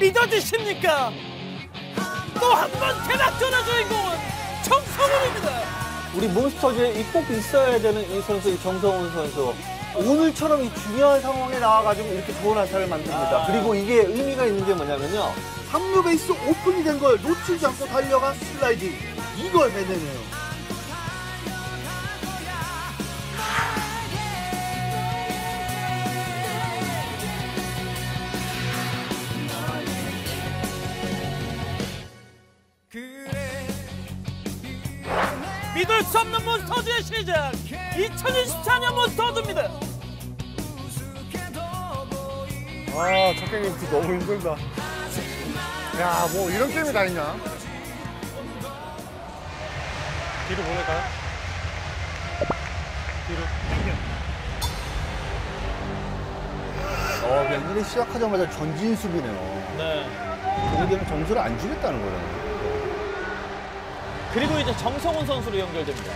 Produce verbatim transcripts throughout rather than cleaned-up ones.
믿어주십니까? 또 한 번 대박전의 주인공은 정성훈입니다. 우리 몬스터즈에 꼭 있어야 되는 이 선수, 이 정성훈 선수. 오늘처럼 이 중요한 상황에 나와가지고 이렇게 좋은 한타를 만듭니다. 아... 그리고 이게 의미가 있는 게 뭐냐면요. 삼루 베이스 오픈이 된 걸 놓치지 않고 달려간 슬라이딩. 이걸 해내네요. 믿을 수 없는 몬스터즈의 시작, 이천이십사 년 몬스터즈입니다. 아, 첫 게임 너무 힘들다. 야, 뭐 이런 게임이 다 있냐? 뒤로 보낼까요? 뒤로. 어, 그냥 일 회 시작하자마자 전진 수비네요. 네. 그렇게 되면 점수를 안 주겠다는 거네요. 그리고 이제 정성훈 선수로 연결됩니다.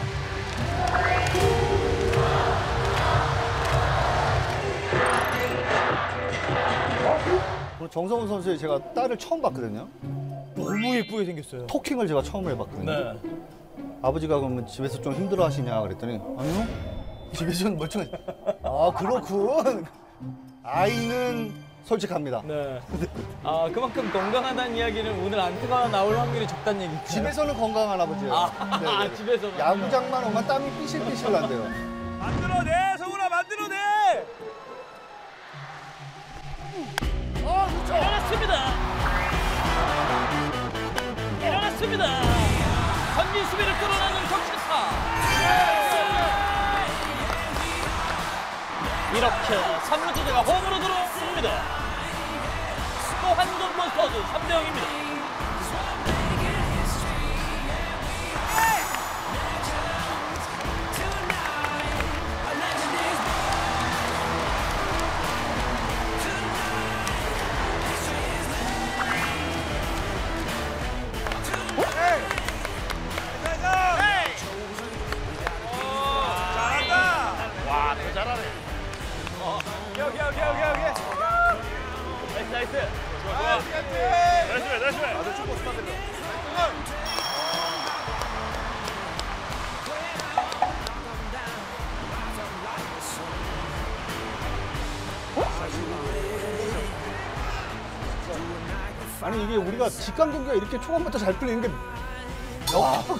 정성훈 선수의 제가 딸을 처음 봤거든요. 너무 예쁘게 생겼어요. 토킹을 제가 처음 해봤거든요. 네. 아버지가 그러면 집에서 좀 힘들어 하시냐 그랬더니 아니요. 집에서 좀 멀쩡해. 아, 그렇군. 아이는 솔직합니다. 네. 아, 그만큼 건강하다는 이야기는 오늘 안타가 나올 확률이 적다는 얘기죠. 집에서는 건강한 아버지예요. 아, 네, 아 집에서는. 야구장만 오면 땀이 삐실삐실 난대요. 만들어내, 성훈아, 만들어내! 어, 그렇죠. 일어났습니다. 일어났습니다. 전진 수비를 끌어내는 적시타. 이렇게 삼루주자가 홈으로 들어옵니다. 또 한 점 몬스터즈 삼 대 영입니다. 아니 이게 우리가 직관 경기가 이렇게 초반부터 잘 풀리는 게 역경.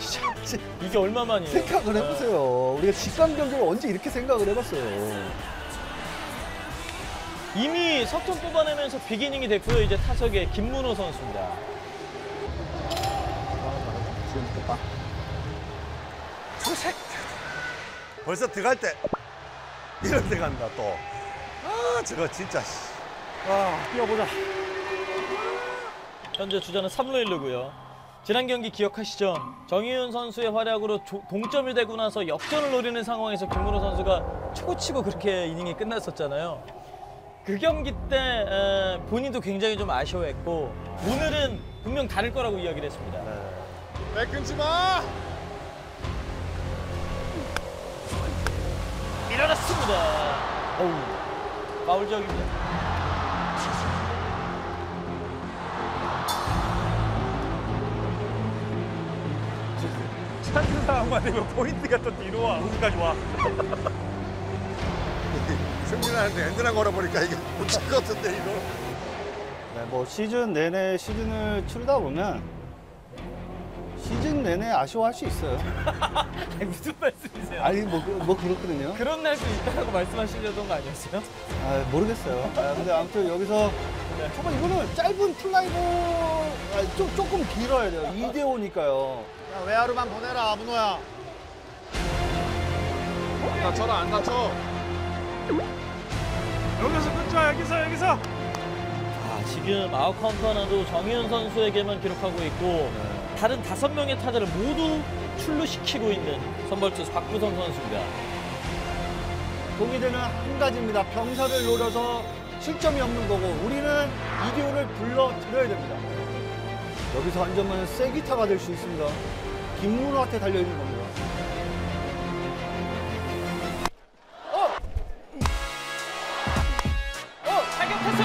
진짜 이게 얼마만이에요? 생각을 해보세요. 우리가 직관 경기를 언제 이렇게 생각을 해봤어요? 이미 석점 뽑아내면서 비기닝이 됐고요. 이제 타석에 김문호 선수입니다. 초색. 벌써 들어갈 때 이런 데 간다 또. 아 저거 진짜. 아 뛰어보자. 현재 주자는 삼루 일루고요. 지난 경기 기억하시죠? 정의윤 선수의 활약으로 조, 동점이 되고 나서 역전을 노리는 상황에서 김문호 선수가 초고치고 그렇게 이닝이 끝났었잖아요. 그 경기 때 에, 본인도 굉장히 좀 아쉬워했고 오늘은 분명 다를 거라고 이야기를 했습니다. 네. 배 끊지 마! 일어났습니다. 어우, 파울 지역입니다. 찬스 상황만 되면 포인트가 또 뒤로 와. 여기까지 와. 승진하는데 엔드랑 걸어보니까 이게 못 칠 것 같은데, 이거. 네, 뭐 시즌 내내 시즌을 치르다 보면 시즌 내내 아쉬워할 수 있어요. 아니, 무슨 말씀이세요? 아니, 뭐, 뭐 그렇거든요. 그런 날도 있다고 말씀하시려던 거 아니었어요? 아, 모르겠어요. 아, 근데 아무튼 여기서 정말 이거는 짧은 플라이볼 아, 좀, 조금 길어야 돼요. 이대호니까요. 외야로만 보내라, 문호야. 안 다쳐라, 안 다쳐. 여기서 끊자, 여기서, 여기서. 아, 지금 아웃 카운트 하나도 정혜은 선수에게만 기록하고 있고 다른 다섯 명의 타자를 모두 출루시키고 있는 선발투수 박구선 선수입니다. 동의되는 한 가지입니다. 병사를 노려서 실점이 없는 거고 우리는 이대호를 불러들여야 됩니다. 여기서 한 점은 세기타가 될 수 있습니다. 김문호한테 달려있는 겁니다. 어! 어! 타격 탔어!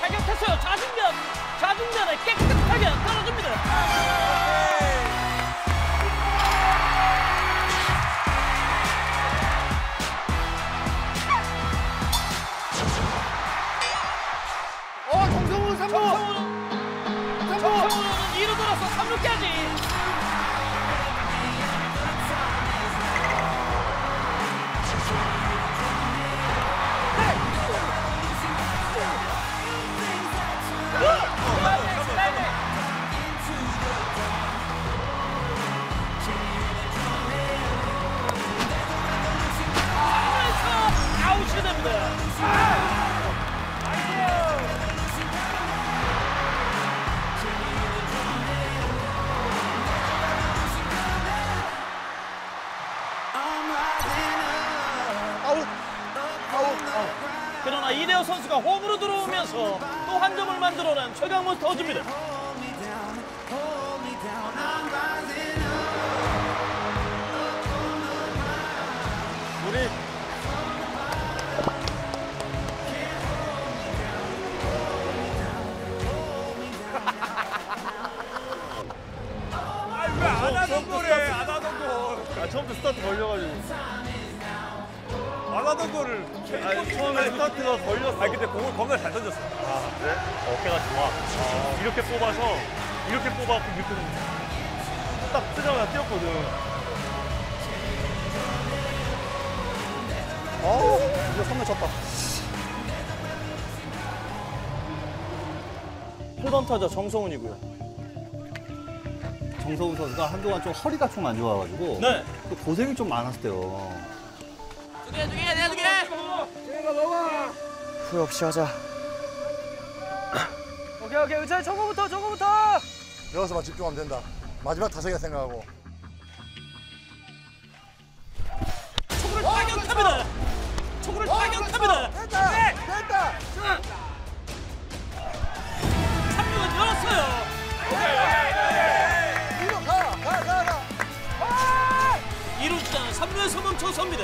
발견했어요. 좌중면, 좌중면에 깨끗하게 떨어집니다. 어, 정성훈 삼루. 정성훈은 뒤로 돌아서 삼루까지. 그러나 이대호 선수가 홈으로 들어오면서 또 한 점을 만들어낸 최강 몬스터즈입니다. 우리 아, 왜 안 하던 거래? 안 하던 거. 아, 처음부터 스타트 걸려가지고. 안 하던 거를 아니, 처음에 스타트가 걸렸어. 아니, 근데 공을 겁나 잘 던졌어. 아, 그래? 어깨가 좋아. 아. 이렇게 뽑아서, 이렇게 뽑아갖고 이렇게 딱 뜨자마자 뛰었거든. 어우, 이제 선물 쳤다. 일 번 타자 정성훈이고요. 정성훈 선수가 한동안 좀 허리가 좀 안 좋아가지고 네. 고생이 좀 많았을 때요. 두개 두개 내가 두개 내가 먹어. 후회 없이 하자. 오케이 오케이 의자 저거부터 저거부터. 여기서만 집중하면 된다. 마지막 다섯개 생각하고. 초구를 타격합니다. 초구를 타격합니다. 됐다 네. 됐다. 삼루는 열었어요. 오케이. 이루 가 가 가 가. 이루 주자는 삼루에서 멈춰 섭니다.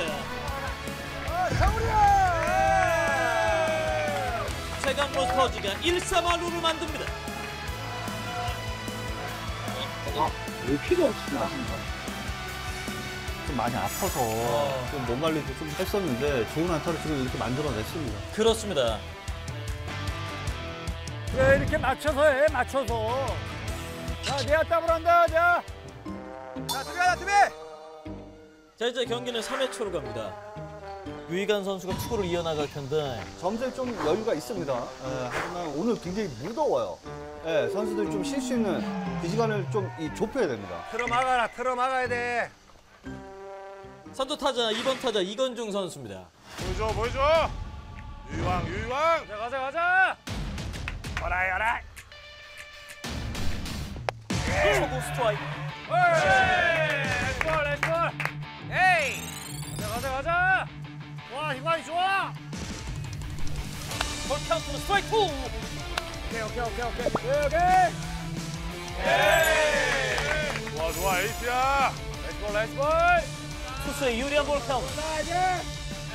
최강 몬스터즈가 일사만루를 만듭니다. 아, 왜 피가 없으나? 좀 많이 아파서 어. 좀 몸 관리도 좀 했었는데 좋은 안타를 지금 이렇게 만들어냈습니다. 그렇습니다. 그래, 이렇게 맞춰서 해, 맞춰서. 자, 내가 따블 한다, 자. 자, 투비하자, 투비! 자, 이제 경기는 삼 회 초로 갑니다. 유희관 선수가 투구를 이어나갈 텐데 점점 좀 여유가 있습니다. 예, 하지만 오늘 굉장히 무더워요. 예, 선수들이 좀 쉴 수 있는 그 시간을 좀 이, 좁혀야 됩니다. 틀어막아라, 틀어막아야 돼. 선두 타자, 이 번 타자 이건중 선수입니다. 보여줘, 보여줘. 유희왕, 유희왕. 자, 가자, 가자. 어라이, 어라이. 초구 스트라이크. 에이, 렛츠볼, 렛츠볼. 에이. 가자, 가자, 가자. 와, 희망이 좋아! 볼 카운트로 스트라이크! 오케이, 오케이, 오케이, 오케이. 오케이, 오케이! 좋아, 좋아, 에이스야! 렛츠볼, 렛츠볼! 투수의 유리한 볼 카운트. 야,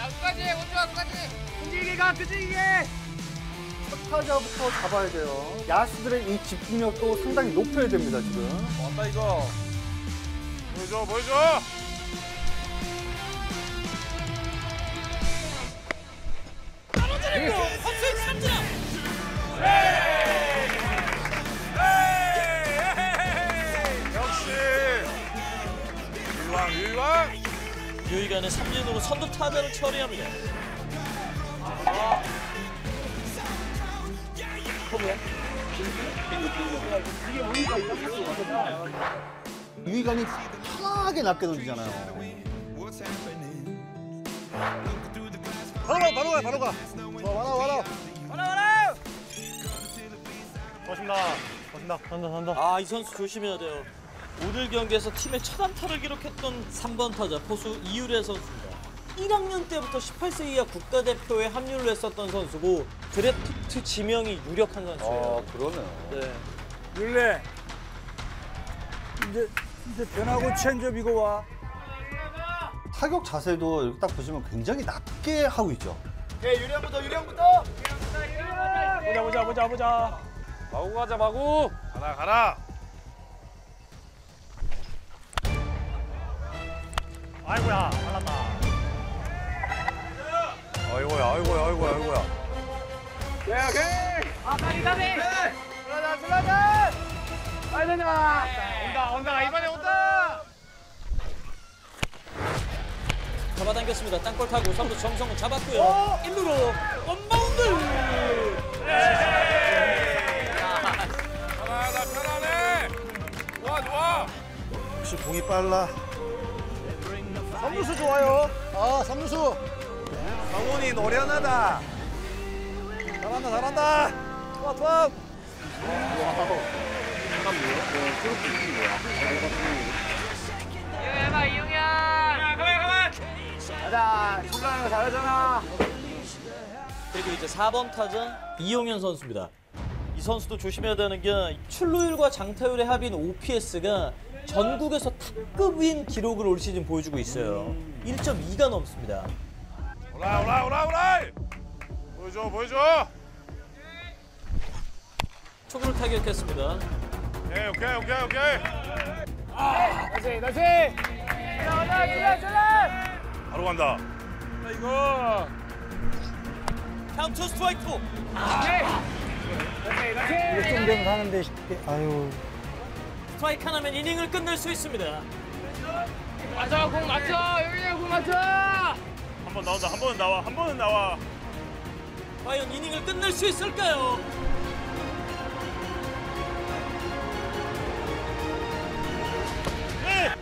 끝까지, 오지마, 끝까지! 움직이게 가, 움직이게! 첫 타자부터 잡아야 돼요. 야수들의 이 집중력도 상당히 높여야 됩니다, 지금. 왔다, 이거. 보여줘, 보여줘! 선수의 삼진! 역시! 유희왕, 유희왕! 유희관의 삼진으로 선두 타자를 처리합니다. 유희관이 편하게 낮게 던지잖아요. 바로 가, 바로 가, 바로 가! 와라 와라 와라 와라 고맙습니다. 고맙습니다. 간다 간다. 아, 이 선수 조심해야 돼요. 오늘 경기에서 팀의 첫 안타를 기록했던 삼 번 타자 포수 이유레 선수입니다. 일 학년 때부터 십팔 세 이하 국가대표에 합류를 했었던 선수고 드래프트 지명이 유력한 선수예요. 아, 그러네요. 네. 유레 이제 이제 변하고 체인지업 이거 와. 타격 자세도 이렇게 딱 보시면 굉장히 낮게 하고 있죠. 네, 유리형부터, 유리형부터! 보자, 보자, 보자, 보자. 마구 가자, 마구! 가라, 가라! 아이고야, 잘났다. 아이고야, 아이고야, 아이고야, 아이고야. 오케이, 오케이! 아, 빨리, 빨리! 들어가자, 들어가자! 빨리 되냐! 온다, 온다, 이번에 온다! 잡아당겼습니다. 땅볼 타고 삼루 정성훈 잡았고요. 어? 일루로 언바운드. 편안하다, 편안해. 좋아, 좋아. 역시 공이 빨라. 삼루수 좋아요. 아, 삼루수. 성훈이 노련하다. 잘한다, 잘한다. 좋아, 좋아. 와우. 잠깐 뭐야? 그렇게 있는 거야. 이봐, 이용이야. 가만, 가만. 가자, 출발하는 거 잘하잖아. 그리고 이제 사 번 타자 이용헌 선수입니다. 이 선수도 조심해야 되는 게 출루율과 장타율의 합인 오피에스가 전국에서 탑급인 기록을 올 시즌 보여주고 있어요. 일 점 이가 넘습니다. 오라, 오라, 오라, 오라! 보여줘, 보여줘! 초구를 타격했습니다. 오케이, 오케이, 오케이, 오케이! 아, 다시, 다시! 올라, 올라, 올라! 바로 간다. 자, 이거. 카운트 스트라이크. 아. 오케이. 오케이. 이게 좀 되면 하는데 쉽게. 아유. 스트라이크 하나면 이닝을 끝낼 수 있습니다. 맞아, 공 맞아. 여기야, 공 맞아. 한 번 나온다. 한 번은 나와. 한 번은 나와. 과연 이닝을 끝낼 수 있을까요? 예.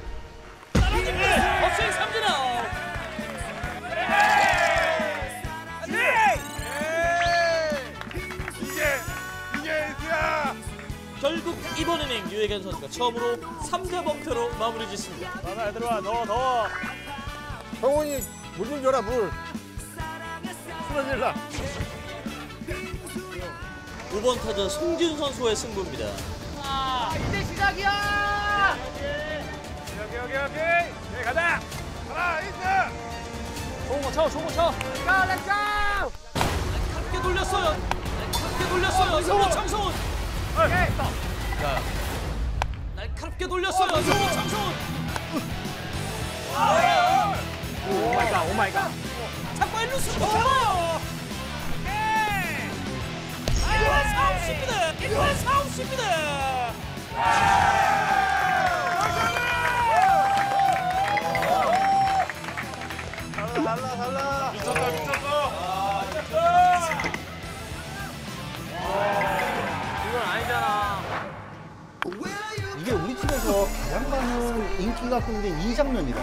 따라갑니다. 업스윙 삼진아. 결국 이번 이닝 유희관 선수가 처음으로 삼 대 범퇴로 마무리 짓습니다. 하나 들어와, 넣어, 넣어. 성훈이 물 좀 줘라, 물. 쓰러질라. 오 번 타자 송준 선수의 승부입니다. 와, 이제 시작이야! 여기, 여기, 여기. 네, 가자. 하나, 이스. 좋은 거 쳐, 좋은 거 쳐. 가, 렛츠고! 함께 돌렸어요. 함께 돌렸어요. 어, 성훈, 정성훈. 자, 날카롭게 돌렸어요. 장창훈. 오 마이 갓, 오 마이 갓. 자꾸 일루수 잡아요. 이건 사업입니다. 이건 사업입니다. 달라, 달라, 달라. 미쳤다, 미쳤어. 이게 우리 팀에서 가장 많은 인기가 끈 게 이 장면이라니까.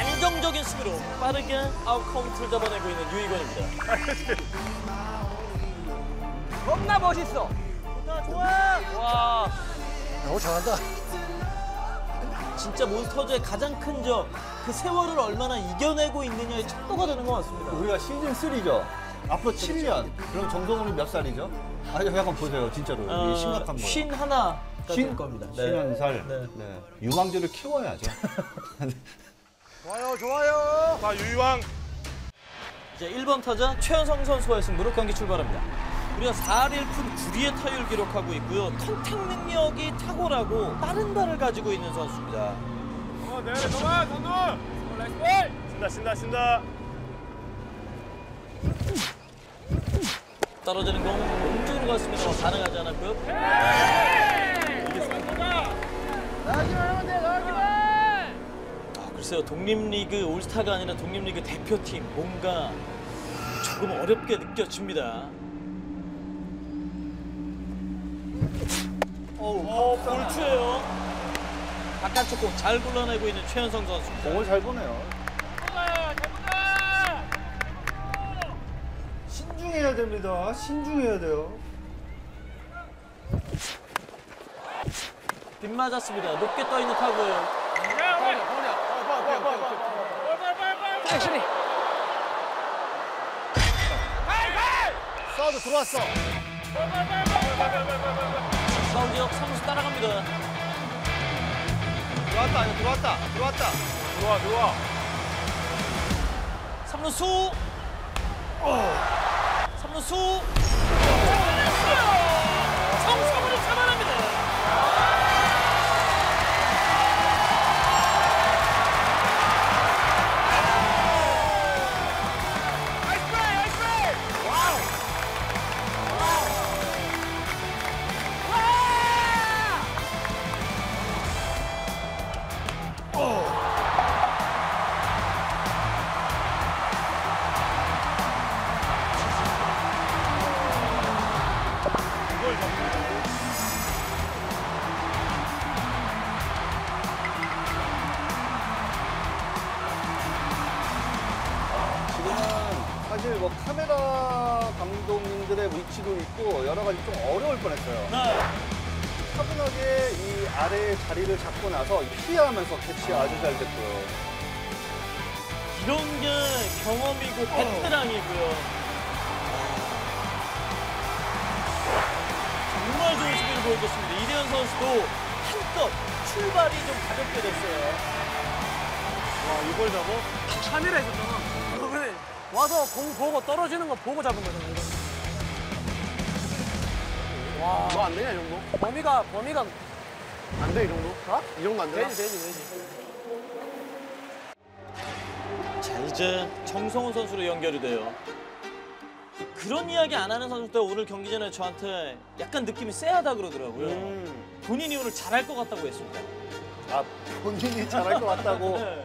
안정적인 수비로 빠르게 아웃카운트를 잡아내고 있는 유희관입니다. 겁나 멋있어. 좋아, 좋아. 와. 너무 잘한다. 진짜 몬스터즈의 가장 큰 점, 그 세월을 얼마나 이겨내고 있느냐의 척도가 되는 것 같습니다. 우리가 시즌 삼이죠. 앞으로 칠 년. 그럼 정성훈이 몇 살이죠? 아, 약간 보세요, 진짜로. 어, 심각한 거예요. 쉰 하나. 쉰 겁니다. 쉰 한 네. 살. 네. 네. 유망주를 키워야죠. 좋아요, 좋아요. 자, 유희왕. 이제 일 번 타자 최현성 선수와의 승부로 경기 출발합니다. 우리가 사 할 일 푼 구 리의 타율 기록하고 있고요. 컨택 능력이 탁월하고 빠른 발을 가지고 있는 선수입니다. 어, 네, 좋아, 선수. 렛츠볼. 신다, 신다, 신다. 떨어지는 공 공중으로 갔습니다. 반응하지 않았고요. 아, 글쎄요, 독립리그 올스타가 아니라 독립리그 대표팀, 뭔가 조금 어렵게 느껴집니다. 어, 볼트예요. 바깥쪽 공 잘 골라내고 있는 최현성 선수. 공을 잘 보네요. 신중해야 됩니다. 신중해야 돼요. 빗맞았습니다. 높게 떠있는 타구예요. 야, 빨리! 빨리! 빨리! 액션이! 사우드 들어왔어. 사우드 역 삼루수 따라갑니다. 들어왔다, 이거 들어왔다, 들어왔다. 들어와, 들어와. 삼 루 수. 삼 루 수. 잡아냈어요. 정성훈이 잡아냅니다. 뭐 카메라 감독님들의 위치도 있고 여러 가지 좀 어려울 뻔했어요. 네. 차분하게 이 아래의 자리를 잡고 나서 피하면서 캐치 아주 잘 됐고요. 이런 게 경험이고 베테랑이고요. 정말 좋은 수비를 보여줬습니다. 이대현 선수도 한껏 출발이 좀 가볍게 됐어요. 와, 이걸 잡아? 카메라에서 잡아. 와서 공 보고 떨어지는 거 보고 잡은 거잖아요. 와, 이거 안 되냐, 이 정도? 범위가, 범위가. 안 돼, 이 정도? 어? 이 정도 안 되냐? 되지, 되지, 되지. 자, 이제 정성훈 선수로 연결이 돼요. 그런 이야기 안 하는 선수도 오늘 경기 전에 저한테 약간 느낌이 쎄하다 그러더라고요. 음. 본인이 오늘 잘할 것 같다고 했습니다. 아, 본인이 잘할 것 같다고? 네.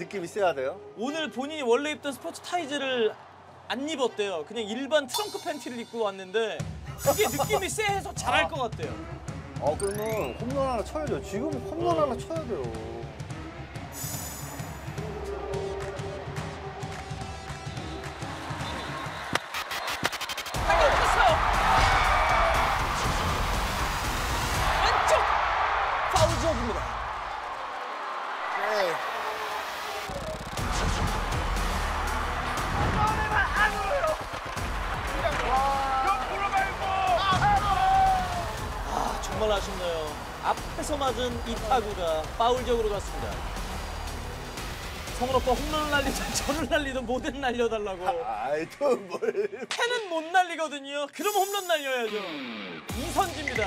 느낌이 세야 돼요? 오늘 본인이 원래 입던 스포츠 타이즈를 안 입었대요. 그냥 일반 트렁크 팬티를 입고 왔는데 그게 느낌이 세해서 잘할 아. 것 같대요. 아, 그러면 홈런 하나 쳐야 돼요. 지금 홈런 어. 하나 쳐야 돼요. 정말 아쉽네요. 앞에서 맞은 이 타구가 파울적으로 갔습니다. 성훈 오빠 홈런 날리든 저를 날리든 뭐든 날려달라고. 아이, 또 뭘. 패는 못 날리거든요. 그럼 홈런 날려야죠. 음. 이선지입니다.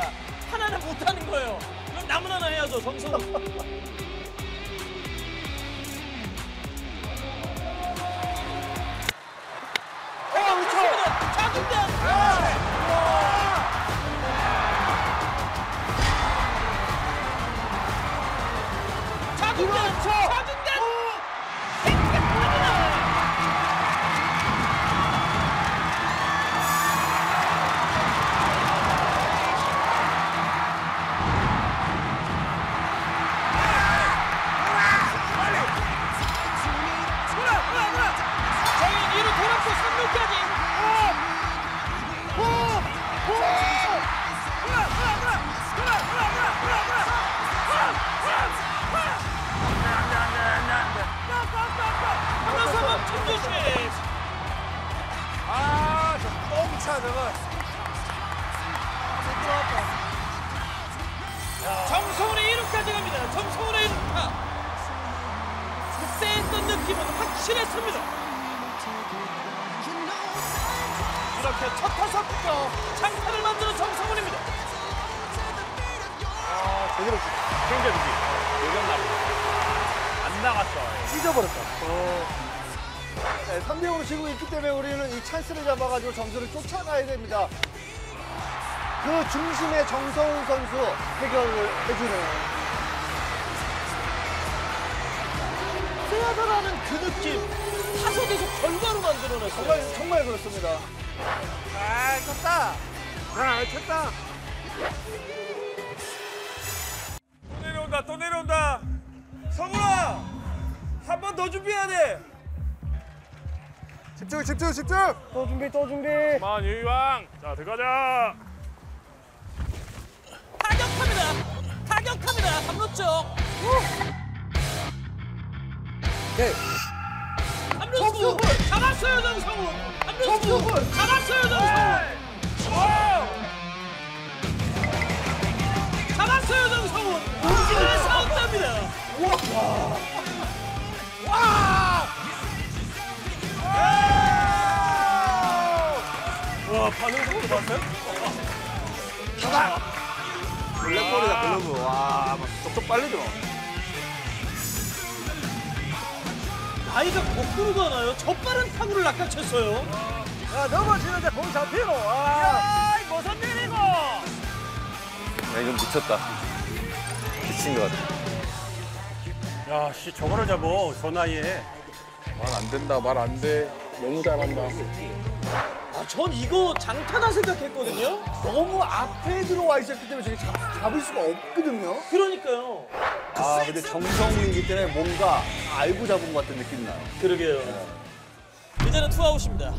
하나는 못하는 거예요. 그럼 남은 하나 해야죠, 정성훈. 아, 미쳐! 작은데! 아! 정성훈의 일 루까지 갑니다. 정성훈의 일 루타. 쎄했던 느낌은 확실했습니다. 이렇게 첫 타석부터 장타를 만드는 정성훈입니다. 아, 제대로 챙겨주기. 요견나고. 안 나갔어. 찢어버렸다. 어. 네, 삼 대 오로 지고 있기 때문에 우리는 이 찬스를 잡아가지고 점수를 쫓아가야 됩니다. 그 중심에 정성훈 선수 해결을 해주네요. 세야다라는 그 느낌, 타석에서 결과로 만들어냈어요. 정말, 정말 그렇습니다. 아, 쳤다. 아, 쳤다. 또 내려온다, 또 내려온다. 성훈아, 한 번 더 준비해야 돼. 집중, 집중, 집중! 또 준비, 또 준비! 잠깐만, 유희왕! 자, 들어가자! 타격합니다! 타격합니다! 삼 루 쪽! 오케이! 삼 루 쪽! 잡았어요, 정성훈! 삼 루 쪽! 잡았어요, 정성훈! 잡았어요, 정성훈! 움직임을 싸운답니다! 와, 반응 속도 봤어요? 타닥! 블랙볼이다, 글러브. 와, 막 쪽쪽 빨리죠. 아이가 거꾸로 가나요? 저 빠른 타구를 낚아챘어요. 야, 넘어지는데 공 잡히고. 야, 이 무슨 일이고. 야, 이건 미쳤다. 미친 것 같아. 야, 씨, 저거를 잡어, 저 나이에. 말 안 된다, 말 안 돼. 너무 잘한다. 아, 전 이거 장타나 생각했거든요. 너무 앞에 들어와 있었기 때문에 저게 잡, 잡을 수가 없거든요. 그러니까요. 아, 근데 정성훈이기 때문에 뭔가 알고 잡은 것 같은 느낌 나요. 그러게요. 네. 이제는 투아웃입니다.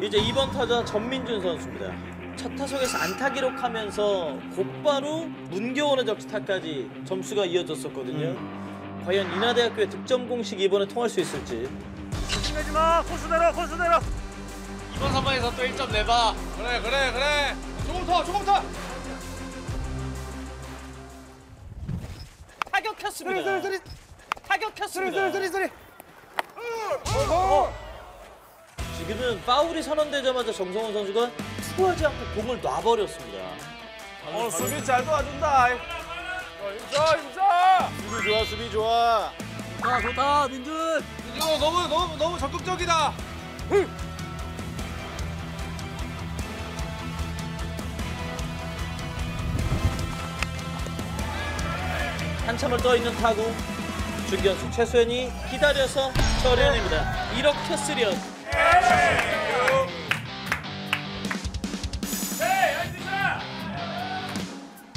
이제 이 번 타자 전민준 선수입니다. 첫 타석에서 안타 기록하면서 곧바로 문경원의 적시타까지 점수가 이어졌었거든요. 음. 과연 인하대학교의 득점 공식이 이번에 통할 수 있을지. 조심하지 마! 코스 내려! 코스 내려! 이번 선방에서 또 일 점 내봐! 그래, 그래, 그래! 조금 더! 조금 더! 타격했습니다. 소리, 소리, 소리. 타격했습니다. 소리, 소리, 소리. 어. 지금은 파울이 선언되자마자 정성훈 선수가 투구하지 않고 공을 놔버렸습니다. 어, 수비 잘 도와준다. 인사, 인사. 수비 좋아, 수비 좋아. 좋다, 좋다, 민준. 이거 너무, 너무, 너무 적극적이다. 흥. 한참을 떠있는 타구, 중견수 최수현이 기다려서 처리해냅니다. 이렇게 쓰리언.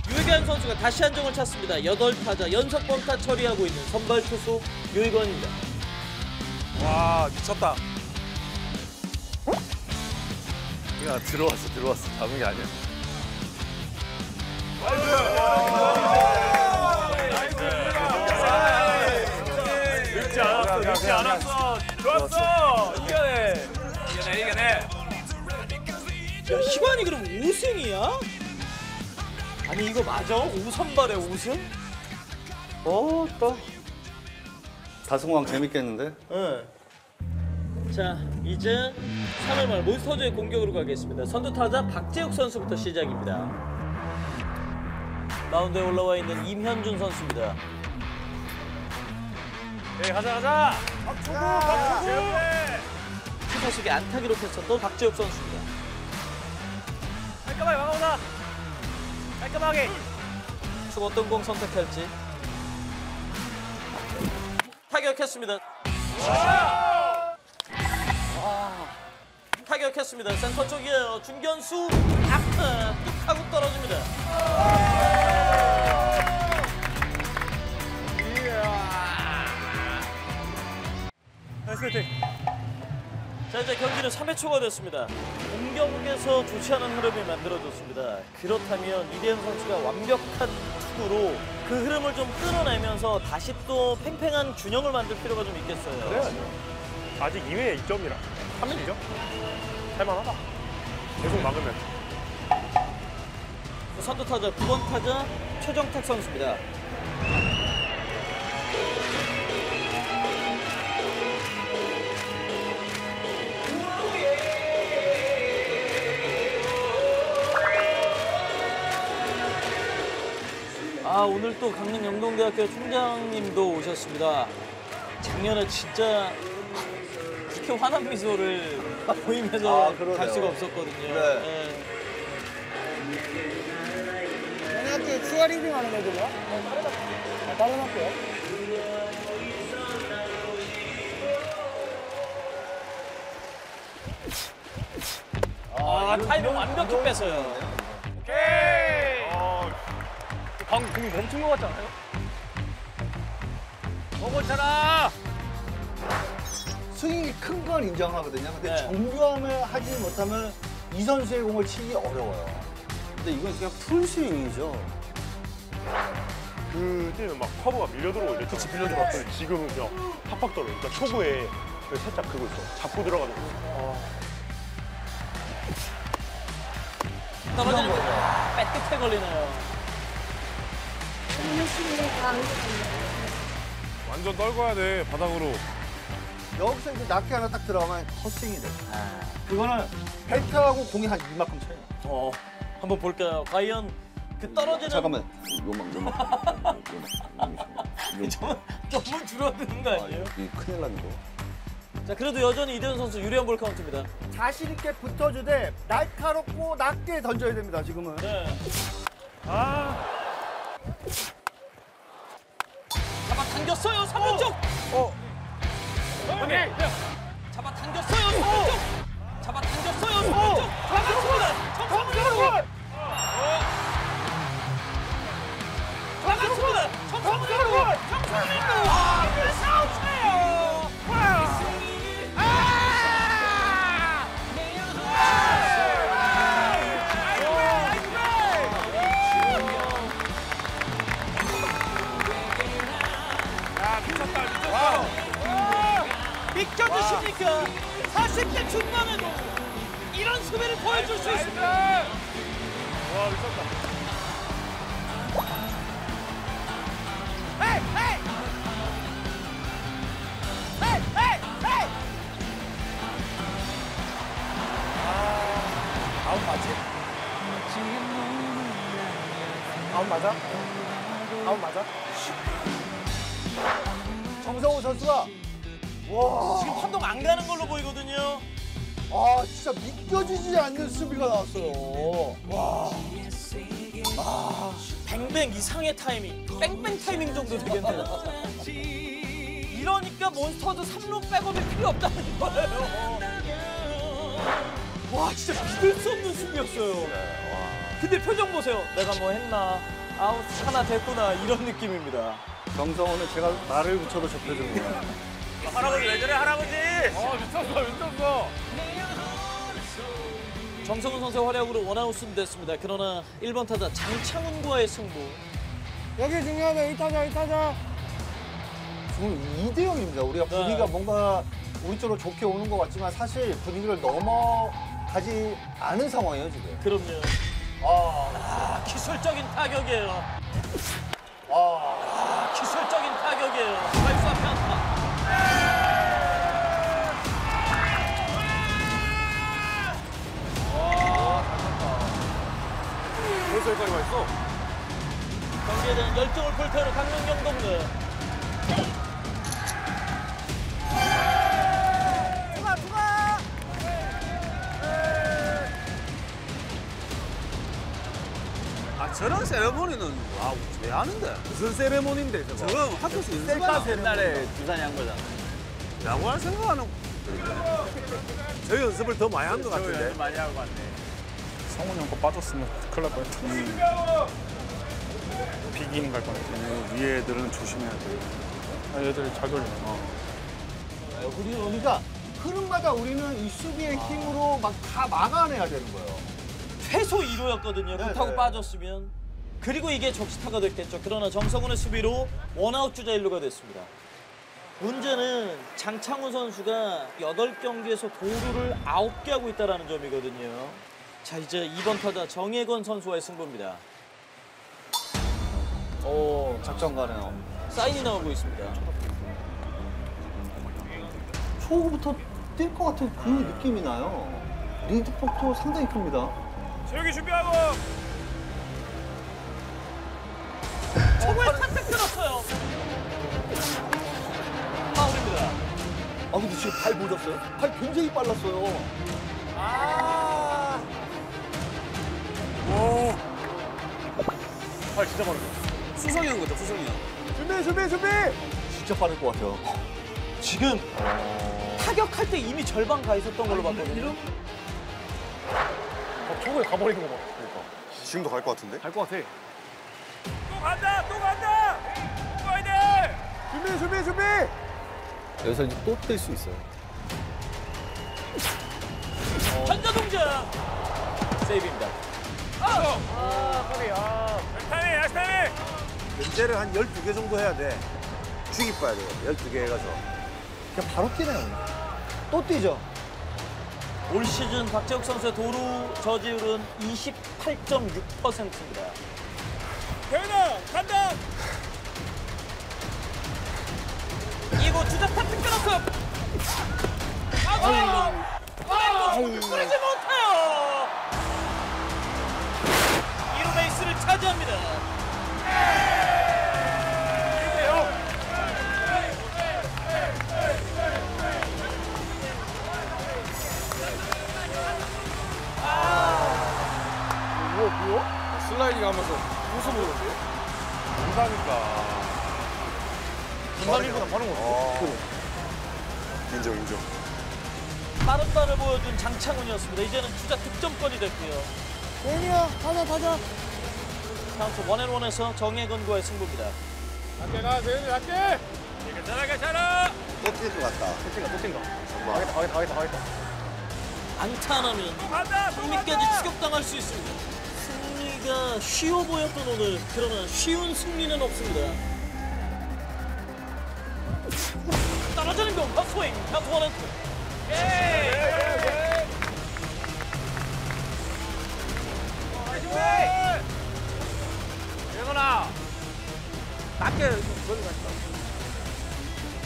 유희관 선수가 다시 한정을 찼습니다. 여덟 타자 연속 범타 처리하고 있는 선발 투수 유희관입니다. 와, 미쳤다. 야, 들어왔어, 들어왔어. 잡은 게 아니야. 나이스! 늦지 않았어, 늦지 않았어. 좋았어. 이겨내. 이겨내, 이겨내. 야, 희관이 그럼 우승이야? 아니, 이거 맞아? 오선발에 우승? 어, 또. 다승왕 재밌겠는데? 응. 자, 이제 삼 회 말 몬스터즈의 공격으로 가겠습니다. 선두타자 박재욱 선수부터 시작입니다. 마운드에 올라와 있는 임현준 선수입니다. 네, 가자, 가자! 박주구, 박주구! 투타석에 안타 기록했었던 박재욱 선수입니다. 깔끔하게 막아보자! 깔끔하게! 지금 어떤 공 선택할지. 타격했습니다. 와! 와. 타격했습니다. 센터 쪽이에요. 중견수 앞타 뚝하고 떨어집니다. 와. 자, 이제 경기는 삼 회 초가 됐습니다. 공격에서 좋지 않은 흐름이 만들어졌습니다. 그렇다면 이대현 선수가 완벽한 투구로 그 흐름을 좀 끌어내면서 다시 또 팽팽한 균형을 만들 필요가 좀 있겠어요. 그래야죠. 아직 이 회에 이 점이라. 삼 점이죠? 할만하다. 계속 막으면. 선두 타자, 구 번 타자 최정탁 선수입니다. 아, 오늘 또 강릉 영동대학교 총장님도 오셨습니다. 작년에 진짜 그렇게 환한 미소를 보이면서 아, 갈 수가 없었거든요. 네. 네. 학교에 추가 리빙하는 애들이야? 아, 다른 학교요? 아, 아 타이밍 완벽히 이런... 뺏어요. 오케이! 방금 공이 멈춘 것 같지 않아요? 먹었잖아! 스윙이 큰 건 인정하거든요. 근데 네. 정교함을 하지 못하면 이 선수의 공을 치기 어려워요. 근데 이건 그냥 풀스윙이죠. 그때는 막 커브가 밀려들어오고 이제 특히 밀려들어왔더니 지금은 그냥 팍팍 떨어요. 그러니까 초구에 살짝 그거 있어. 잡고 들어가는 거. 아... 떨어지는 거죠. 빼끗해 걸리네요. 완전 떨궈야 돼, 바닥으로. 여기서 이제 낱개 하나 딱 들어가면 컷싱이 돼. 아. 그거는 벨트하고 공이 한 이만큼 차이나. 어, 한번 볼까요? 과연 그 떨어지는... 잠깐만. 요만, 요만. 요만, 요만, 요만. 저만, 너무 줄어드는 거 아니에요? 아, 이게 큰일 나는 거. 자, 그래도 여전히 이대현 선수 유리한 볼 카운트입니다. 자신 있게 붙어주되 날카롭고 낮게 던져야 됩니다, 지금은. 네. 아. 잡아당겼어요, 삼 점 쪽! 어. 형님! 잡아당겼어요, 삼 점 쪽! 잡아당겼어요, 삼 점 쪽! 잡아당겼어요, 정성훈! 잡아당겼어요, 정성훈! 정성훈! 아, 그래서 오세요! 믿겨주십니까? 사십 대 중반에도 이런 수비를 보여줄 수 있습니다. 와, 미쳤다. 헤이! 헤이! 헤이! 헤이! 헤이! 아, 아웃 맞지? 아웃 맞아? 아웃 맞아? 정성훈 선수가 와. 지금 판독 안 가는 걸로 보이거든요. 아, 진짜 믿겨지지 않는 수비가 나왔어요. 와. 아, 뱅뱅 이상의 타이밍. 뱅뱅 타이밍 정도 되겠네요. 이러니까 몬스터즈 삼 루 백업이 필요 없다는 거예요. 와, 진짜 믿을 수 없는 수비였어요. 근데 표정 보세요. 내가 뭐 했나. 아웃 하나 됐구나. 이런 느낌입니다. 정성훈은 제가 말을 붙여도 저 표정이에요. 할아버지 왜 저래, 할아버지? 어, 미쳤어, 미쳤어. 정성훈 선수의 활약으로 원아웃은 됐습니다. 그러나 일 번 타자 장창훈과의 승부. 여기 중요하다, 이 타자, 이 타자. 지금 이 대 영입니다. 우리가 분위기가 네. 뭔가 우리 쪽으로 좋게 오는 것 같지만 사실 분위기를 넘어가지 않은 상황이에요, 지금. 그럼요. 아, 아 기술적인 타격이에요. 아, 아 기술적인 타격이에요. 발사 편타. 벌써 여기까지 와 있어. 경기에 대한 열정을 불태우는 강릉 영동대. 누가 누가? 아 저런 세레모니는 아 왜 하는데? 무슨 세레모니인데 저거? 저거 학교에서 연습하는 옛날에 부산이 한 거잖아. 야구할 생각하는. 저희 연습을 더 많이 한 것 같은데. 연습 많이 하고 왔네. 성훈이 형 거 빠졌으면 큰일 날 뻔했어. 비기는 갈 뻔했어. 위에 애들은 조심해야 돼. 아, 얘들이 잘 돌려. 어. 우리 우리가 흐름마다 우리는 이 수비의 아. 힘으로 막 다 막아내야 되는 거예요. 최소 이 루였거든요. 그렇다고 빠졌으면. 그리고 이게 적시타가 됐겠죠. 그러나 정성훈의 수비로 원아웃 주자 일 루가 됐습니다. 문제는 장창훈 선수가 여덟 경기에서 도루를 아홉 개 하고 있다는 점이거든요. 자, 이제 이 번 타자 정혜건 선수와의 승부입니다. 오, 작전 가네요. 사인이 나오고 있습니다. 초구부터 뛸 것 같은 그 느낌이 나요. 리드폭도 상당히 큽니다. 재욱이 준비하고! 초구에 탄딱 들었어요. 파울입니다. 아, 근데 지금 발 보셨어요? 발 굉장히 빨랐어요. 아. 오. 발 진짜 빠르다. 수성이 한 거죠, 수성이 형. 준비, 준비, 준비! 진짜 빠를 것 같아요. 지금 어... 타격할 때 이미 절반 가 있었던 걸로 봤거든요. 아, 저거에 가버린 거 봐. 그러니까. 지금도 갈 것 같은데? 갈 것 같아. 또 간다, 또 간다! 또 가야 돼! 준비, 준비, 준비! 여기서 이제 또 뛸 수 있어요. 어... 전자동작! 세이브입니다. 아, 소리야. 타이밍, 타이밍. 견제를 한 열두 개 정도 해야 돼. 주입봐야 돼요. 열두 개 해가서. 그냥 바로 뛰네요. 또 뛰죠. 올 시즌 박재욱 선수의 도루 저지율은 이십팔 점 육 퍼센트입니다. 대현아, 간다. 아이고 뿌리지 못해요. 이루베이스를 차지합니다. 이대호 뭐야 뭐야? 슬라이딩 하면서 무슨 모르는데? 못하니까 전반일보다 빠른 것 같고. 인정 인정. 빠른 발을 보여준 장창훈이었습니다. 이제는 주자 득점권이 됐고요. 내려 가자 가자. 카운트 원앤원에서 정혜건과의 승부입니다. 낮게 가 재현이 낮게. 괜찮아 괜찮아. 또 뛸 것 같다. 또 뛴다 또 뛴다. 정말. 가겠다 가겠다 가겠다. 안타 하나면 승리까지 추격당할 수 있습니다. 승리가 쉬워 보였던 오늘, 그러나 쉬운 승리는 없습니다. 떨어지는 공, 파스윙, 파스원한 투. 예건아, 낮게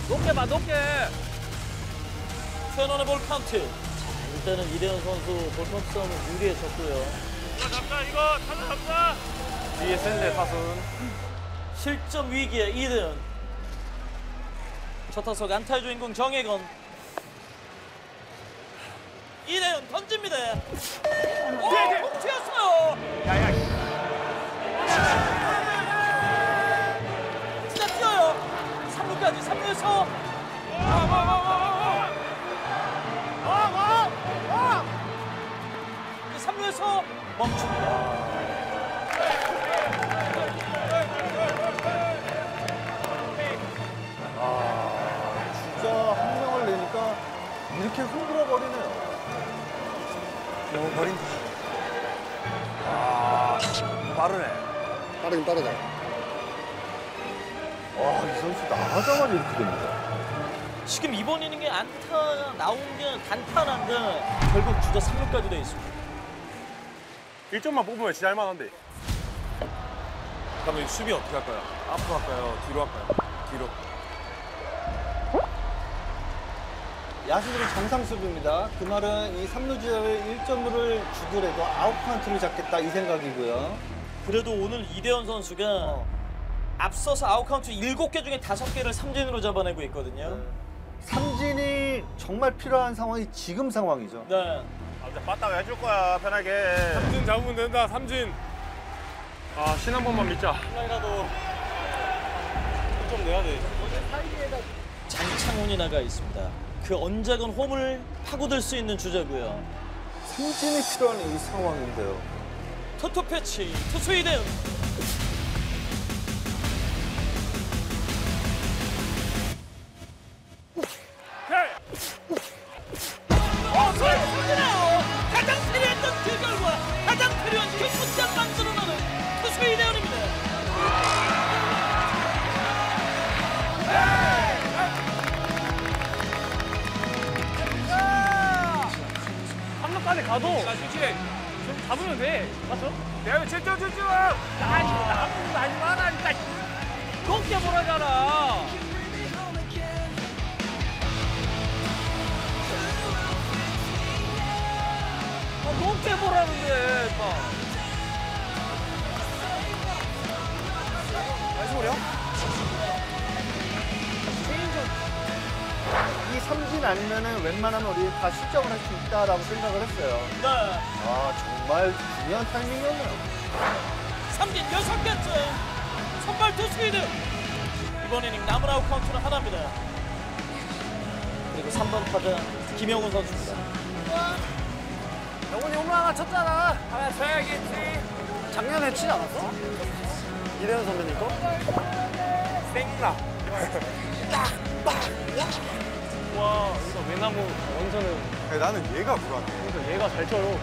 높게 봐, 높게. 최연원의 볼 카운트. 일단은 이대현 선수 볼턴 싸움을 유리해졌고요. 이거 잡자, 이거 타자 잡자. 뒤에 센데 타순. 실점 위기에 이대현. 첫 타석 안타의 주인공 정혜건. 이대현 던집니다. 오, 공 튀었어요. 야야. 진짜 뛰어요. 삼 루까지, 삼 루에서. 삼 루에서 멈춥니다. 아, 진짜 한 명을 내니까 이렇게 흔들어 버리네요. 너무 버린다. 아, 빠르네. 빠르긴 빠르다. 와, 이 선수 나가자마자 이렇게 됩니다. 지금 이번 이닝에 안타 나온 게 단타라는데 결국 주자 삼 루까지 돼 있습니다. 일 점만 뽑으면 진짜 할만한데. 그럼 수비 어떻게 할까요? 앞으로 할까요? 뒤로 할까요? 뒤로. 야수들의 정상 수비입니다. 그 말은 이 삼 루 주자를 일 점을 주더라도 아웃 카운트를 잡겠다 이 생각이고요. 그래도 오늘 이대현 선수가 어. 앞서서 아웃 카운트 일곱 개 중에 다섯 개를 삼진으로 잡아내고 있거든요. 네. 삼진이 정말 필요한 상황이 지금 상황이죠. 네. 아, 빠따가 해줄 거야, 편하게. 삼진 잡으면 된다, 삼진. 아, 신 한 번만 믿자. 하나라도 좀 내야 돼. 장창훈이 나가 있습니다. 그 언제건 홈을 파고들 수 있는 주자고요. 삼진이 필요한 이 상황인데요. 토토 패치, 투수 이대현. 가도 좀 잡으면 돼. 맞죠? 내가 칠점 칠점! 나지, 나쁜 거 하지 마라니까. 높게 보라잖아. 높게 보라는데, 막. 나이스 볼이야? 이 삼진 아니면은 웬만하면 우리 다 실점을 할 수 있다라고 생각을 했어요. 네. 아, 정말 중요한 타이밍이었네요. 삼진 여섯 개째. 선발 투수 이득. 이번 이닝 남은 아웃 카운트는 하나입니다. 그리고 삼 번 타자 김형우 선수입니다. 영훈이 홈런 하나 쳤잖아. 하나 쳐야겠지. 작년에 치지 않았어? 이대현 선배님 거? 생나. 딱. 와, 여기서 외나무 원선은 나는 얘가 불안해. 그래서 얘가 잘 쳐요.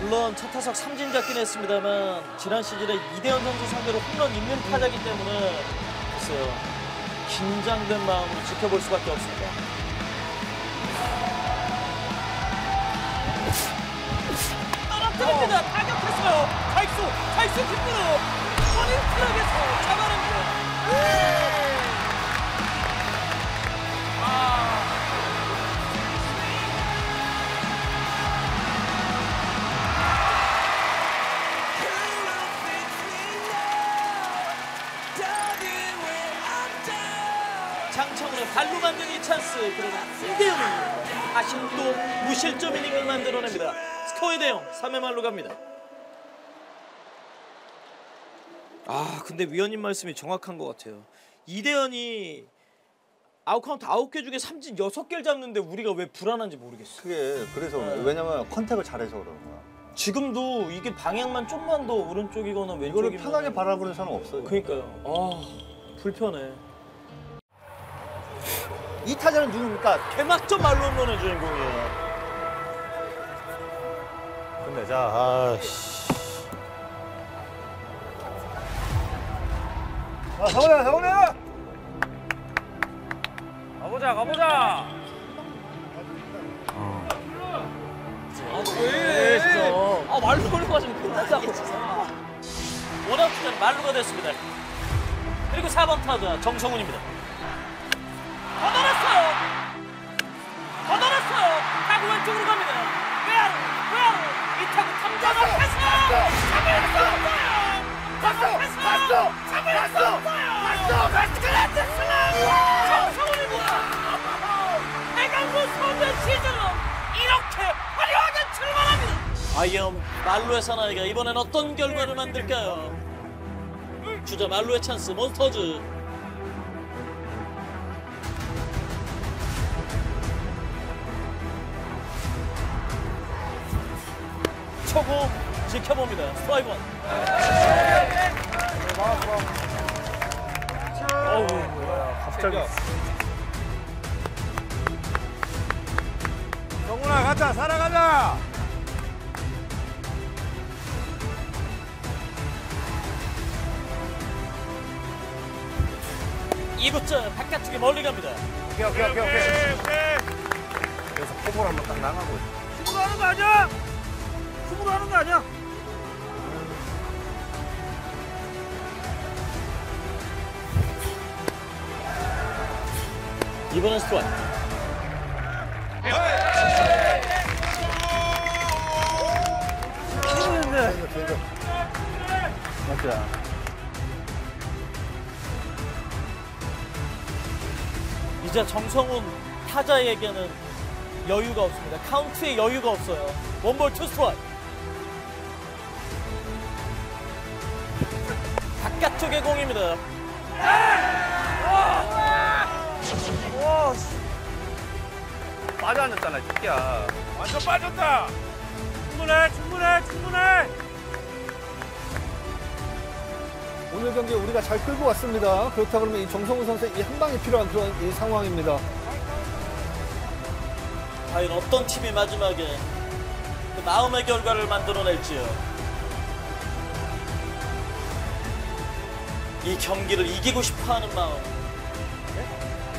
물론 첫 타석 삼진 잡긴 했습니다만 지난 시즌에 이대현 선수 상대로 홈런 있는 타자이기 때문에 글쎄요, 긴장된 마음으로 지켜볼 수밖에 없습니다. 떨어뜨립니다. 타격했어요. 타이수, 타이수 김문호 본인 트랙에서 잡아냅니다. 아, 장창훈의 발로 만드는 이 찬스. 그러나 이대현이 다시 또 무실점 이닝을 만들어냅니다. 스코어 이대영 삼 회 말로 갑니다. 아 근데 위원님 말씀이 정확한 것 같아요. 이대현이 아웃카운트 아홉 개 중에 삼진 여섯 개를 잡는데 우리가 왜 불안한지 모르겠어요. 그게 그래서 네. 왜냐면 컨택을 잘해서 그런 거야. 지금도 이게 방향만 좀만 더 오른쪽이거나 왼쪽이거나 이거를 편하게 바라보는 사람 없어요. 그러니까요. 아 불편해. 이 타자는 누굽니까? 개막점 말로 홈런의 주인공이에요. 끝내자. 아씨. 아 성훈아 성훈아. 가보자 가보자. 어. 아 왜? 진짜. 아 말로 걸고 가시면 끝나자고 진짜. 원아웃 투자는 말로가 됐습니다. 그리고 사 번 타자 정성훈입니다. 걷어냈어요. 걷어냈어요. 타구 왼쪽으로 갑니다. 외야로 외야로 이 타구 탐자가 패스가 잡아냈어요. 갔어 갔어 잡아냈어요. 갔어 갔어 갔어. 선전 시즌은 이렇게 화려하게 출발합니다. 아이엄 말로의 사나이가 이번엔 어떤 결과를 만들까요? 주자 말로의 찬스 몬스터즈. 초구 지켜봅니다. 스트라이크 원. 어우 뭐야 갑자기. 정훈아 가자 살아가자. 이 구째 바깥쪽에 멀리 갑니다. 오케이 오케이 오케이 오케이. 오케이. 그래서 포볼 한번 딱 나가고. 숨으로 하는 거 아니야? 숨으로 하는 거 아니야? 이번엔 스트라이크. 맞다. 이제 정성훈 타자에게는 여유가 없습니다. 카운트에 여유가 없어요. 원볼 투 스트라이크. 바깥쪽의 공입니다. 빠져앉았잖아, 새끼야. 완전 빠졌다. 충분해, 충분해, 충분해. 오늘 경기 우리가 잘 끌고 왔습니다. 그렇다 그러면 이 정성훈 선수의 이 한 방이 필요한 그런 이 상황입니다. 과연 어떤 팀이 마지막에 그 마음의 결과를 만들어낼지요. 이 경기를 이기고 싶어하는 마음.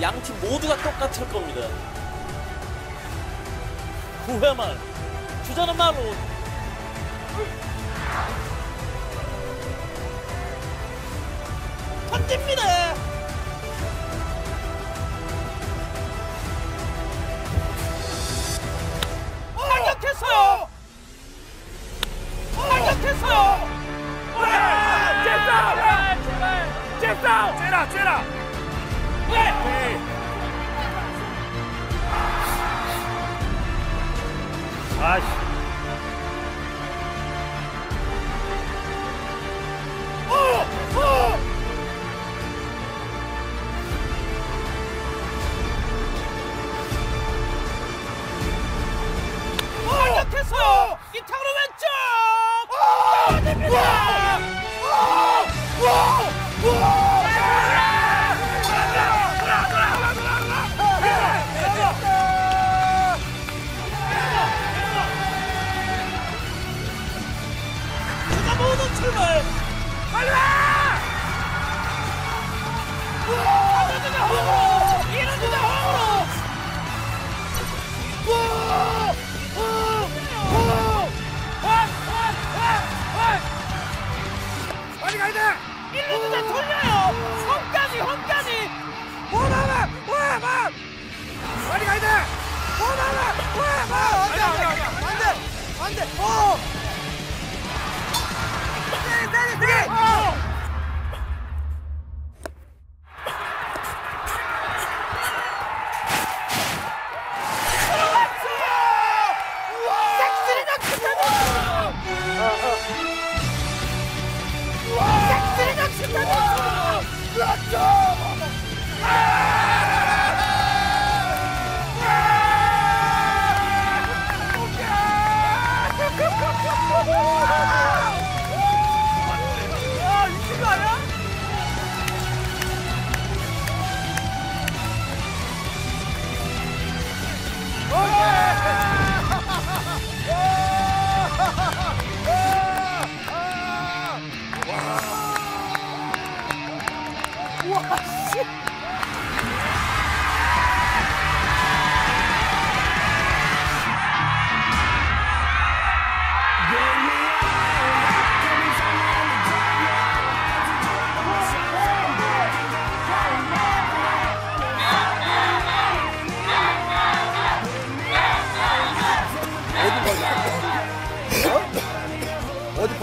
양 팀 모두가 똑같을 겁니다. 구 회만 주자는 말로 던집니다. 반격했어요. 반격했어요. 제발 제발 제발 제라 제라 왜? 아씨. 오! 오! 반격했어요. 이 타구로 왼쪽. 오! 됩니다. 오! 오! 오! 오! 출발! 빨리 와! 이런주자 홈으로! 이런주자 홈으로! 우와! 우와! 확! 확! 확! 빨리 가야 돼! 이런주자 돌려요! 홈까지! 홈까지! 호나와! 와! 막! 빨리 가야 돼! 호나와! 와! 막! 안 돼! 안 돼! 안 돼! 오!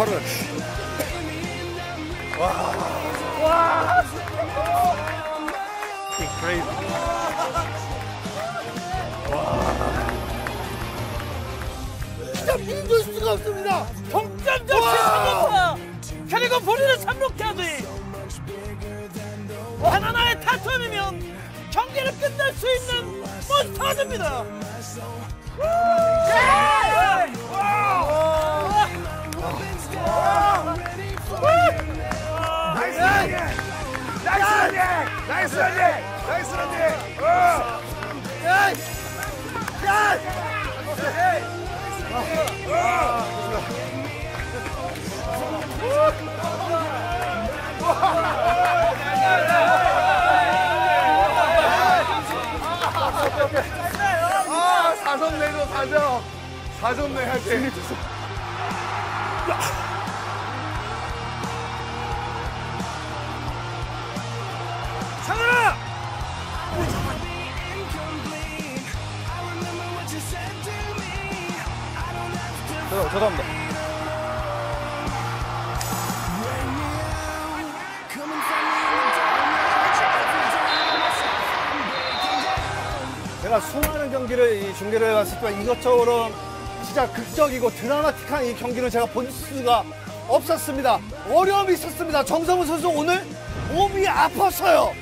팔을. 와. 와. 진짜 믿을 수가 없습니다. 경전자 최상급과 그리고 본인을 삼록케 하더니 하나하나의 타투음이면 경기를 끝낼 수 있는 몬스터즈입니다. 나이스 런닝! 나이스 런닝! 나이스 런닝! 아, 사선 내줘, 사선. 사선 내야지. 창훈아! 저, 죄송합니다. 제가 수많은 경기를 이 중계를 해봤을 때 이것저것 진짜 극적이고 드라마틱한 이 경기를 제가 본 수가 없었습니다. 어려움이 있었습니다. 정성훈 선수 오늘 몸이 아팠어요.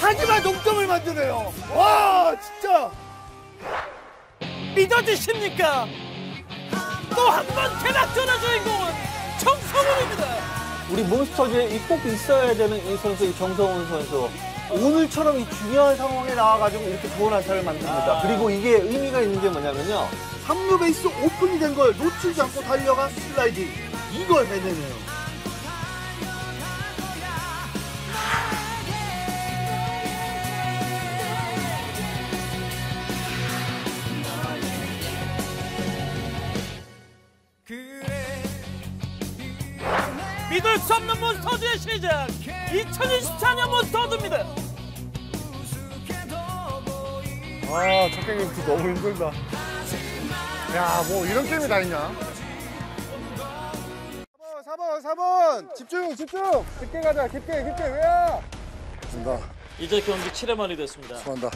하지만 동점을 만드네요. 와 진짜 믿어지십니까? 또 한 번 대낙전의 주인공은 정성훈입니다. 우리 몬스터즈에 꼭 있어야 되는 이 선수, 이 정성훈 선수. 오늘처럼 이 중요한 상황에 나와가지고 이렇게 좋은 안타를 만듭니다. 아 그리고 이게 의미가 있는 게 뭐냐면요. 삼루 베이스 오픈이 된 걸 놓치지 않고 달려간 슬라이딩. 이걸 해내네요. 믿을 수 없는 몬스터즈의 시작. 이천이십사 년 몬스터즈입니다. 아, 첫 게임 너무 힘들다. 야, 뭐 이런 게임이 다 있냐? 사 번, 사 번, 사 번! 집중, 집중! 깊게 가자, 깊게, 깊게, 왜야? 고맙습니다. 이제 경기 칠 회 만이 됐습니다. 수고한다.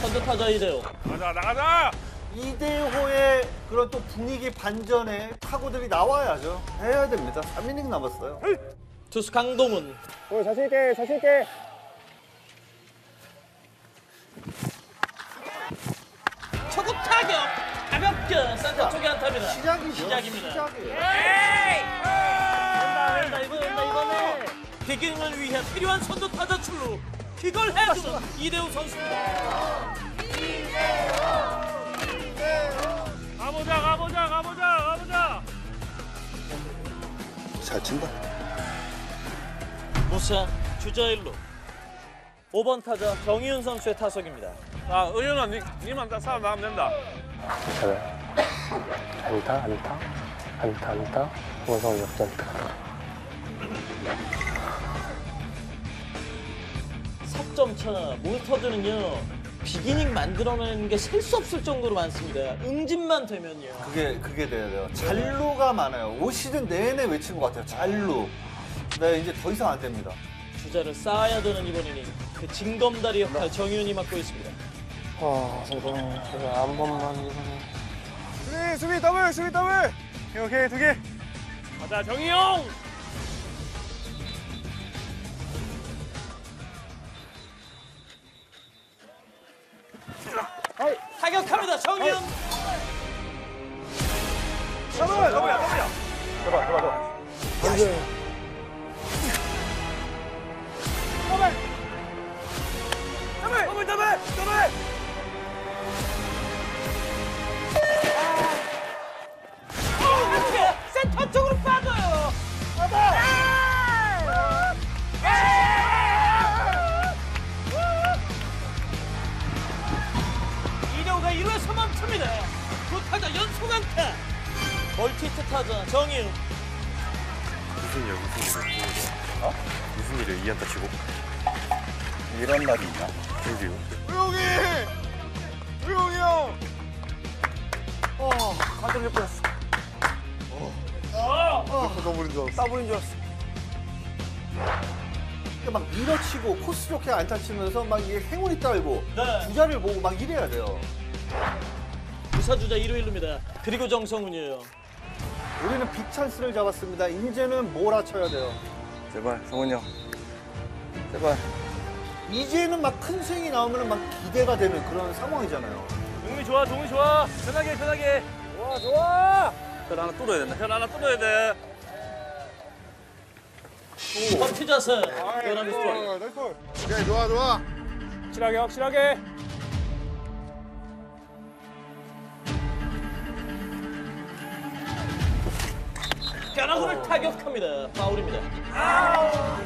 선두 타자 이대호. 가자, 나가자! 이대호의 그런 또 분위기 반전에 타구들이 나와야죠. 해야 됩니다. 삼 이닝 남았어요. 투수 강동훈. 오, 자신있게, 자신있게. 초구 타격. 가볍게 센터 쪽에 안타입니다. 시작이죠. 시작입니다. 시작이에요. 된다, 된다. 이번에, 된다, 이번에. 비경을 위해 필요한 선두 타자 출루. 이걸 해주는 이대호 선수입니다. 이대호! 가보자, 가보자, 가보자, 가보자. 잘 친다. 무사 주자 일루. 오 번 타자 정의윤 선수의 타석입니다. 아, 의윤아, 니, 니만 다 사람 나가면 된다. 잘해. 안타, 안타, 안타, 안타. 원성 역전타. 석 점 차 몬스터즈는요. 비기닝 만들어내는 게 셀 수 없을 정도로 많습니다. 응집만 되면요. 그게 그게 돼야 돼요. 잘루가 많아요. 올 시즌 내내 외친 것 같아요. 잘루. 네, 이제 더 이상 안 됩니다. 주자를 쌓아야 되는 이번 이닝. 그 징검다리 역할 정윤이 맡고 있습니다. 아, 정말 제가 한 번만 이번에. 수비, 수비 더블, 수비 더블. 오케이, 두 개. 가자, 정이용. 타격합니다, 정윤! 잡아요, 잡아요, 잡아요! 잡아, 잡아, 잡아. 더블! 더블! 더블, 더블! 더블! 어, 그렇게! 센터 쪽으로 빠져요! 잡아! 일루에서 멈춥니다. 두 타자 연속 안타. 멀티히트 타자 정의윤. 무슨 일이야, 무슨 일이야. 어? 무슨 일이야, 이 안타 치고. 이런 날이 있나? 그러게요. 우영이! 우영이 형! 어, 완전 예뻤어. 넣어버린 줄 알았어. 따버린 줄 알았어. 막 밀어치고 코스 좋게 안타 치면서 막 이게 행운이 따르고 네. 주자를 보고 막 이래야 돼요. 무사 주자 일 루입니다. 그리고 정성훈이에요. 우리는 빅찬스를 잡았습니다. 이제는 몰아쳐야 돼요. 제발 성훈이 형. 제발. 이제는 막 큰 스윙이 나오면 막 기대가 되는 그런 상황이잖아요. 동훈이 좋아, 동훈이 좋아. 편하게, 편하게. 좋아, 좋아. 현 하나 뚫어야 된다. 현 하나 뚫어야 돼. 펀치 자세. 열한 개 스트라이크. 오케이, 좋아, 좋아. 확실하게, 확실하게. 변화구를 타격합니다. 파울입니다. 아!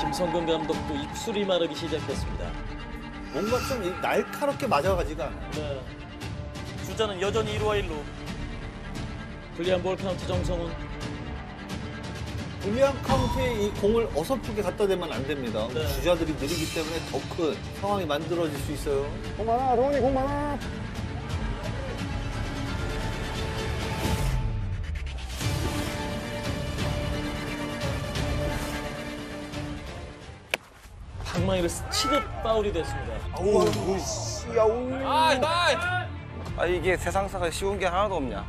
김성근 감독도 입술이 마르기 시작했습니다. 뭔가 좀 날카롭게 맞아가지가 않아요. 네. 주자는 여전히 일 루와 일 루. 불리한 볼 카운트 정성훈. 불리한 카운트에 이 공을 어설프게 갖다 대면 안 됩니다. 네. 주자들이 느리기 때문에 더 큰 상황이 만들어질 수 있어요. 공 많아, 동훈이 공 많아. 방망이를 스치듯 파울이 됐습니다. 아우, 야우. 아, 나. 아 이게 세상사가 쉬운 게 하나도 없냐.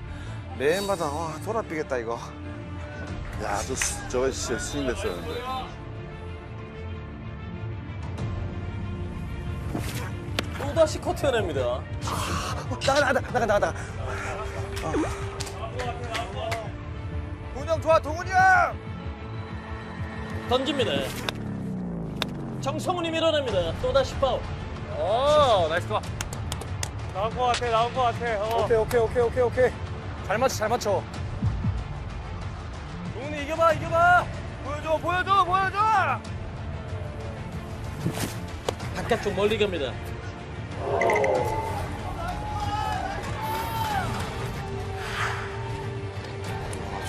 매일마다 와 돌아 삐겠다 이거. 야, 저, 저거 진짜 스윙 됐었는데. 또다시 커트 해냅니다. 나가, 나가, 나가, 나가. 동훈이 형 좋아, 동훈이 형! 던집니다. 정성훈이 밀어냅니다. 또다시 파울. 오, 나이스 파. 나온 것 같아, 나온 것 같아. 어. 오케이, 오케이, 오케이, 오케이, 오케이. 잘 맞춰, 잘 맞춰. 이겨봐, 이겨봐! 보여줘, 보여줘, 보여줘! 바깥쪽 멀리 갑니다.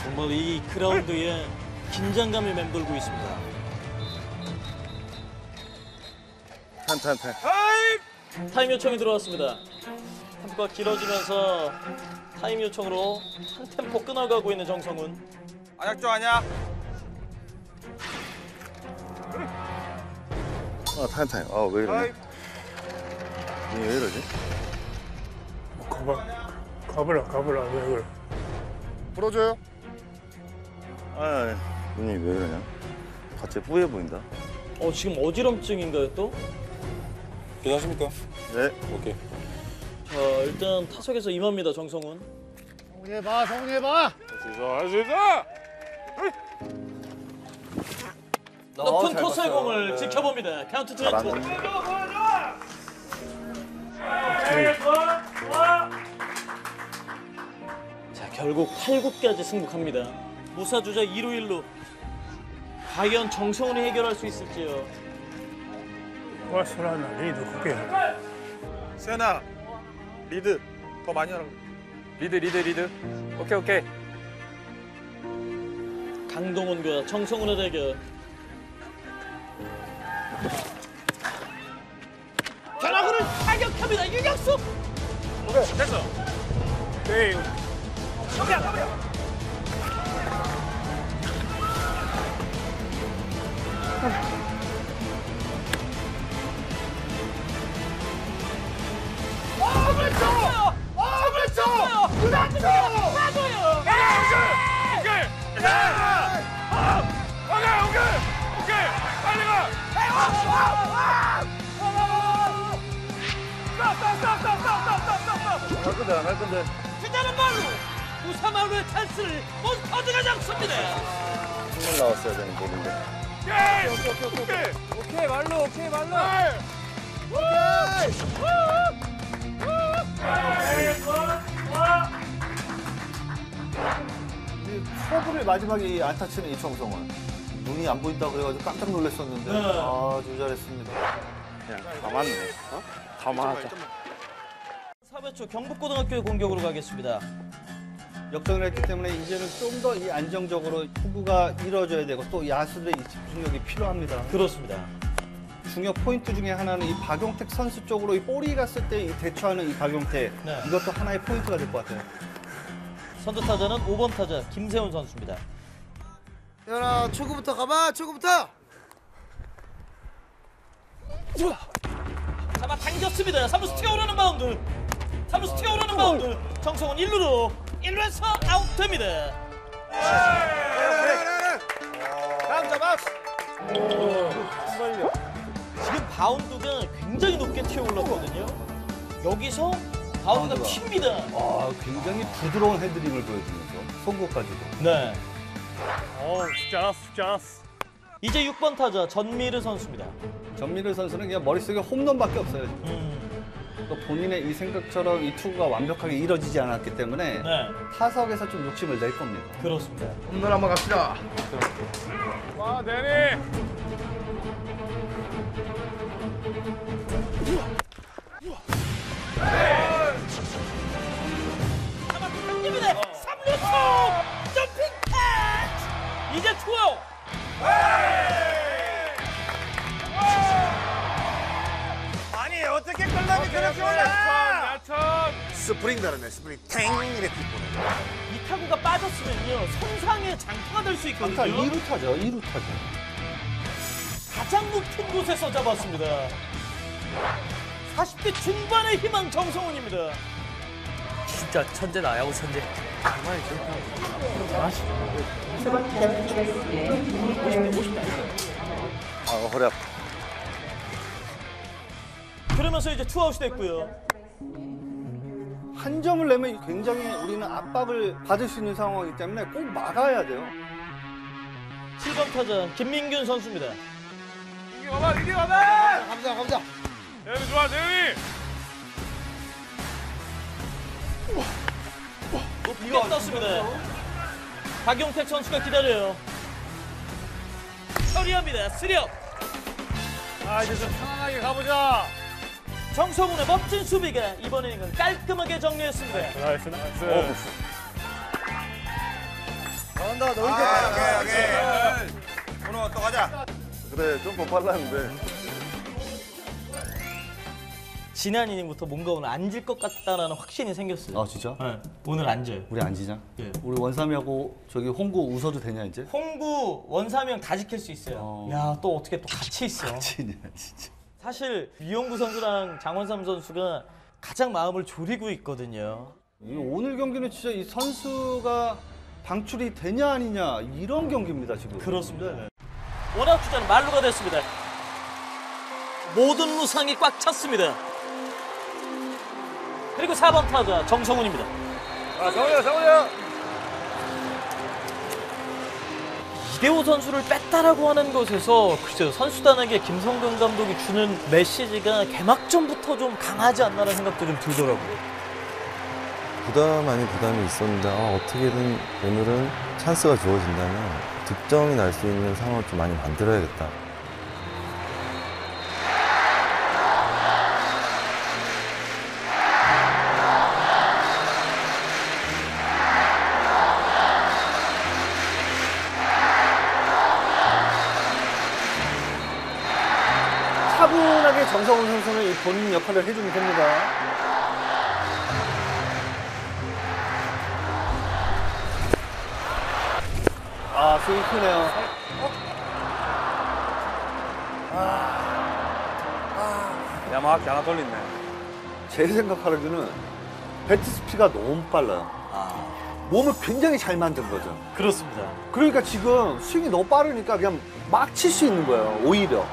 정말 이 크라운드에 긴장감이 맴돌고 있습니다. 한타, 한타. 타임! 타임 요청이 들어왔습니다. 템포가 길어지면서 타임 요청으로 한 템포 끊어가고 있는 정성훈. 안약조 아니야? 아 타임 타임. 아 왜 이러지? 왜 이러지? 가봐. 가보라 가보라 왜 그래? 풀어줘요? 아니 눈이 왜 이러냐? 갑자기 뿌얘 보인다. 어 지금 어지럼증인가요 또? 괜찮습니까? 네. 오케이. 자 일단 타석에서 임합니다 정성훈. 성훈해봐 성훈해봐. 할 수 있어 할 수 있어. 높은 코스의 공을 네. 지켜봅니다. 카운트 투 앤 투. 자, 결국 팔 구까지 승복합니다. 무사 주자 이 루 일 루. 과연 정성훈이 해결할 수 있을지요. 와스라나 리드 크게. 세나 리드 더 많이 하라고. 리드 리드 리드. 오케이 오케이. 강동훈과 정성훈의 대결. 변화구를 타격합니다. 유격수. 오케이 됐어. 네. 가보자 가보자. 와 그랬죠. 와 그랬죠. 그랬죠. 맞아요. 맞아요. 할 건데 안 할 건데. 주자는 말로 우사마루의 찬스를 몬스터즈가 잡습니다. 충분 나왔어야 되는 볼인데. 오케이 오케이 오케이 오케이 말로 오케이 말로. 오케이. 서브를 마지막에 안타 치는 이 정성훈 눈이 안 보인다 그래가지고 깜짝 놀랐었는데 네. 아 조절했습니다. 그냥 다 맞네. 어? 다 맞아. 사 회 초 경북고등학교의 공격으로 가겠습니다. 역전을 했기 때문에 이제는 좀 더 안정적으로 투구가 이루어져야 되고 또 야수들의 집중력이 필요합니다. 그렇습니다. 중요 포인트 중에 하나는 이 박용택 선수 쪽으로 이 볼이 갔을 때 대처하는 이 박용택. 네. 이것도 하나의 포인트가 될 것 같아요. 선두 타자는 오 번 타자 김세훈 선수입니다. 야, 초구부터 가봐. 초구부터. 잡아 당겼습니다. 삼루수 튀어오르는 바운드. 삼루수 튀어오르는 바운드. 정성훈 일 루로 일 루에서 아웃됩니다. 다음 잡아. 지금 바운드가 굉장히 높게 튀어올랐거든요. 여기서 바운드가 튑니다. 아, 굉장히 부드러운 헤드링을 보여주면서 송구까지도. 네. 어, 쉽지 않았어, 쉽지 않았어. 이제 육 번 타자 전미르 선수입니다. 전미르 선수는 그냥 머릿속에 홈런밖에 없어요. 음. 그러니까 본인의 이 생각처럼 이 투구가 완벽하게 이뤄지지 않았기 때문에 네. 타석에서 좀 욕심을 낼 겁니다. 그렇습니다. 홈런 한번 갑시다. 와, 대니. 이제 투아웃! 아니 어떻게 끌라니 그렇게 올라! 스프링 다르네, 스프링 탱! 이렇게 보내요. 이 타구가 빠졌으면요, 손상의 장타가 될 수 있거든요. 장타 이 루 타죠, 이 루 타죠. 가장 높은 곳에서 잡았습니다. 사십 대 중반의 희망 정성훈입니다. 진짜 천재다, 야구 천재. 정말 좋다. 아쉽다. 아, 허리 아파. 그러면서 이제 투아웃이 됐고요. 한 점을 내면 굉장히 우리는 압박을 받을 수 있는 상황이기 때문에 꼭 막아야 돼요. 칠 번 타자 김민균 선수입니다. 이리 와봐, 이리 와봐! 감사, 감사. 대현이 좋아, 대현이! 높게 떴습니다. 박용택 선수가 기다려요. 처리합니다. 쓰려. 아, 이제 좀 편안하게 가보자. 정성훈의 멋진 수비가 이번 이닝은 깔끔하게 정리했습니다. 나이스, 나이스. 잘한다, 너 이제 가자. 오케이, 오케이. 오늘 또 가자. 그래, 좀 더 빨랐는데. 지난 이닝부터 뭔가 오늘 앉을 것 같다라는 확신이 생겼어요. 아 진짜? 네. 오늘 앉아요. 우리 앉으자. 네. 우리 원삼이하고 저기 홍구 웃어도 되냐 이제? 홍구 원삼이 형 다 지킬 수 있어요. 어... 야, 또 어떻게 또 같이 있어. 같이 있냐 진짜. 사실 이용구 선수랑 장원삼 선수가 가장 마음을 졸이고 있거든요. 오늘 경기는 진짜 이 선수가 방출이 되냐 아니냐 이런 경기입니다 지금. 그렇습니다. 네. 원아웃 주자는 만루가 됐습니다. 모든 루상이 꽉 찼습니다. 그리고 사 번 타자 정성훈입니다. 아, 성훈이야, 성훈이야. 이대호 선수를 뺐다라고 하는 것에서 글쎄요, 선수단에게 김성근 감독이 주는 메시지가 개막전부터 좀 강하지 않나라는 생각도 좀 들더라고요. 부담 아닌 부담이 있었는데 아, 어떻게든 오늘은 찬스가 주어진다면 득점이 날 수 있는 상황을 좀 많이 만들어야겠다. 정성훈 선수는 이 본인 역할을 해주면 됩니다. 아, 스윙 크네요. 어? 아, 아. 야마하게 하나 돌리네. 제 생각하기로는 배트 스피드가 너무 빨라요. 아. 몸을 굉장히 잘 만든 거죠. 그렇습니다. 그러니까 지금 스윙이 너무 빠르니까 그냥 막 칠 수 있는 거예요, 오히려.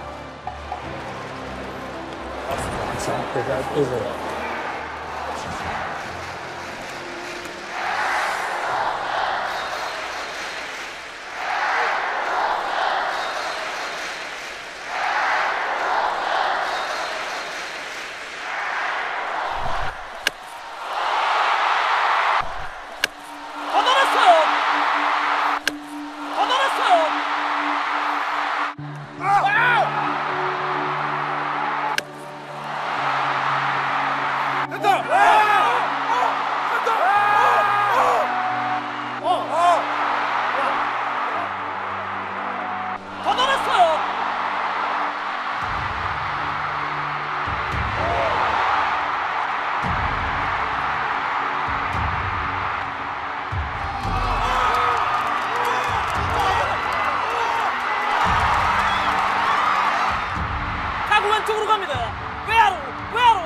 안쪽으로 갑니다. 외야로 외야로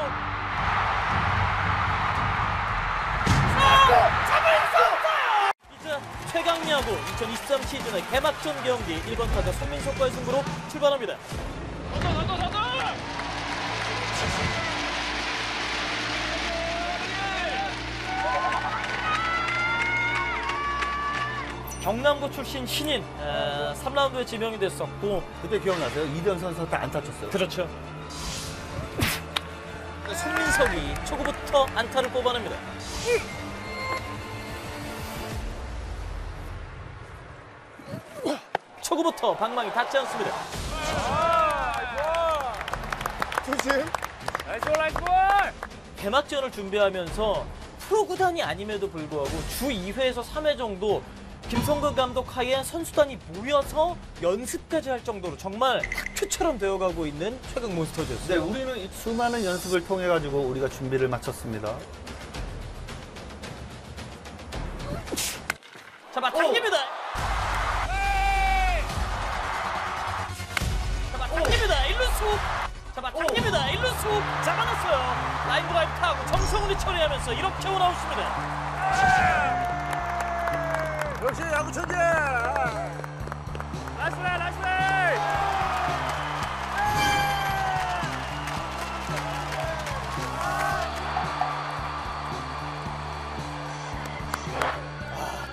이제 최강야구 이천이십삼 시즌의 개막전 경기 일 번 타자 손민석과의 승부로 출발합니다. 간다 간다 간다 경남고 출신 신인 에, 삼 라운드에 지명이 됐었고 그때 기억나세요? 이대현 선수한테 안타 쳤어요. 그렇죠. 손민석이 초구부터 안타를 뽑아냅니다. 초구부터 방망이 닿지 않습니다. 조심. 나이스 볼, 나이스 볼. 개막전을 준비하면서 프로구단이 아님에도 불구하고 주 이 회에서 삼 회 정도 김성근 감독 하에 선수단이 모여서 연습까지 할 정도로 정말 학교처럼 되어가고 있는 최강 몬스터즈였어요. 네, 우리는 이 수많은 연습을 통해 가지고 우리가 준비를 마쳤습니다. 자, 막 당깁니다. 자, 막 당깁니다. 일루수. 자, 막 당깁니다. 일루수. 잡아놨어요. 라인 드라이브 타고 정성훈이 처리하면서 이렇게 올라오십니다. 역시 야구 천재! 라스베이, 라스베이! 와,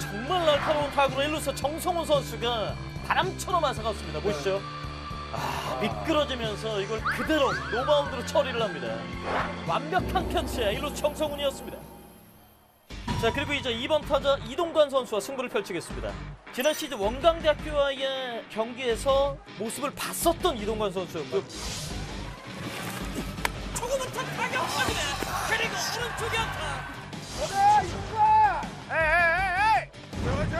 정말 날카로운 타구로 일루수 정성훈 선수가 바람처럼 앗아갔습니다. 보시죠. 아, 미끄러지면서 이걸 그대로 노바운드로 처리를 합니다. 완벽한 캐치의 일루수 정성훈이었습니다. 자, 그리고 이제 이 번 타자 이동관 선수와 승부를 펼치겠습니다. 지난 시즌 원광대학교와의 경기에서 모습을 봤었던 이동관 선수였고요. 초구부터 타격합니다. 그리고 오른쪽에 안타. 오늘 이동관! 에이, 에이, 에이! 들어가지!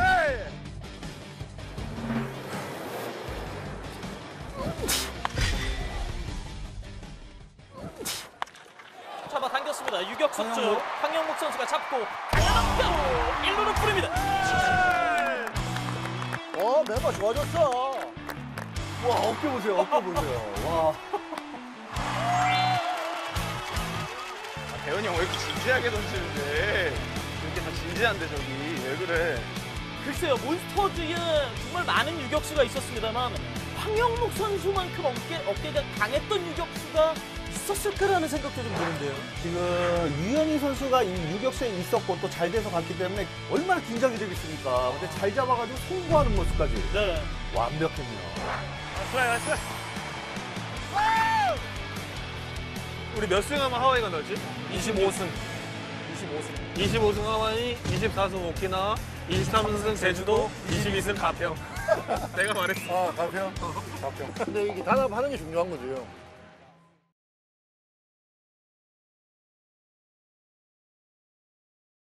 잡아당겼습니다. 유격 속주 황영목 선수가 잡고 일루로 뿌립니다. 어, 멤버 좋아졌어. 와, 어깨 보세요, 어깨 보세요. 와. 아, 대현이 형 왜 이렇게 진지하게 던지는데? 이렇게 다 진지한데 저기 왜 그래? 글쎄요, 몬스터즈에 정말 많은 유격수가 있었습니다만 황영목 선수만큼 어깨 어깨가 강했던 유격수가 있었을까라는 생각도 좀 드는데요. 지금 유현희 선수가 이 유격수에 있었고 또 잘 돼서 갔기 때문에 얼마나 긴장이 되겠습니까. 근데 잘 잡아가지고 송구하는 모습까지. 네. 완벽했네요. 왔어, 왔어. 우리 몇 승하면 하와이가 넣었지? 이십오 승. 이십오 승. 이십오 승 하와이, 이십사 승 오키나와, 이십삼 승 제주도, 이십이 승 가평. 내가 말했어. 아, 가평? 가평. 근데 이게 단합하는 게 중요한 거죠.